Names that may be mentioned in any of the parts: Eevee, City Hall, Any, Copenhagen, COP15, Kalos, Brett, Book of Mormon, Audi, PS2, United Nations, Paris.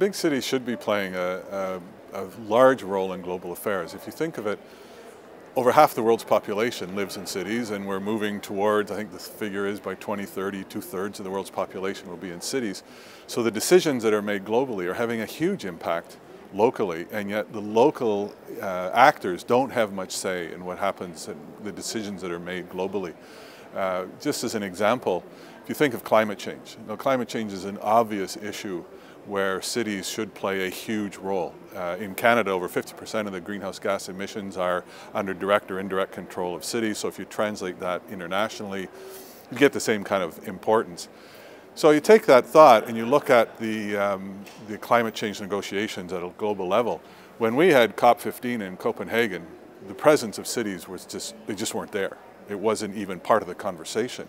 big cities should be playing a large role in global affairs. If you think of it, over half the world's population lives in cities, and we're moving towards, I think this figure is by 2030, two-thirds of the world's population will be in cities. So the decisions that are made globally are having a huge impact locally, and yet the local actors don't have much say in what happens and the decisions that are made globally. Just as an example, if you think of climate change, you know, climate change is an obvious issue where cities should play a huge role. In Canada, over 50% of the greenhouse gas emissions are under direct or indirect control of cities, so if you translate that internationally, you get the same kind of importance. So you take that thought and you look at the climate change negotiations at a global level. When we had COP15 in Copenhagen, the presence of cities was just, they just weren't there. It wasn't even part of the conversation.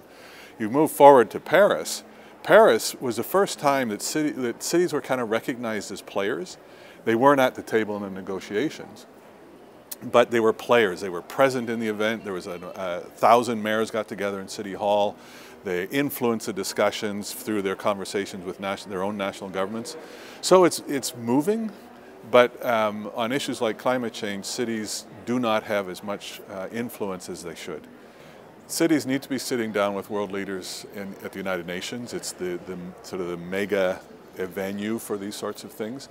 You move forward to Paris. Paris was the first time that, cities were kind of recognized as players. They weren't at the table in the negotiations, but they were players. They were present in the event. There was a 1,000 mayors got together in City Hall. They influenced the discussions through their conversations with their own national governments. So it's moving, but on issues like climate change, cities do not have as much influence as they should. Cities need to be sitting down with world leaders at the United Nations. It's the sort of the mega venue for these sorts of things.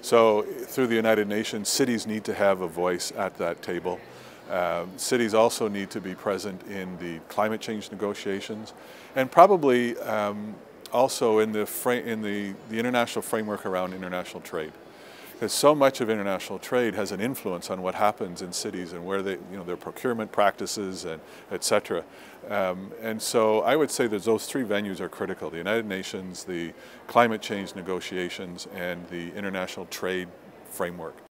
So through the United Nations, cities need to have a voice at that table. Cities also need to be present in the climate change negotiations, and probably also in the international framework around international trade, because so much of international trade has an influence on what happens in cities and where they, you know, their procurement practices and etc. And so I would say that those three venues are critical: the United Nations, the climate change negotiations, and the international trade framework.